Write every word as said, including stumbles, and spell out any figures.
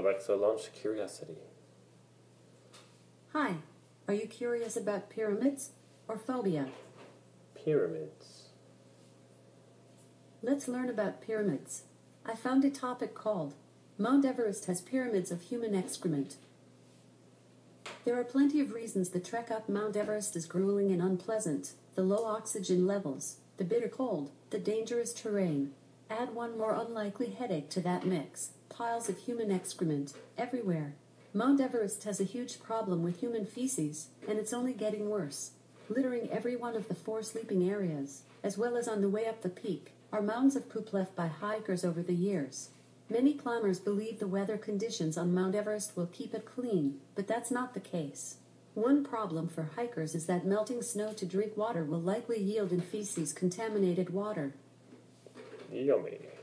Alexa, launch Curiosity. Hi, are you curious about pyramids or phobia? Pyramids. Let's learn about pyramids. I found a topic called Mount Everest has pyramids of human excrement. There are plenty of reasons the trek up Mount Everest is grueling and unpleasant: the low oxygen levels, the bitter cold, the dangerous terrain. Add one more unlikely headache to that mix: piles of human excrement everywhere. Mount Everest has a huge problem with human feces, and it's only getting worse. Littering every one of the four sleeping areas, as well as on the way up the peak, are mounds of poop left by hikers over the years. Many climbers believe the weather conditions on Mount Everest will keep it clean, but that's not the case. One problem for hikers is that melting snow to drink water will likely yield in feces-contaminated water. Yummy.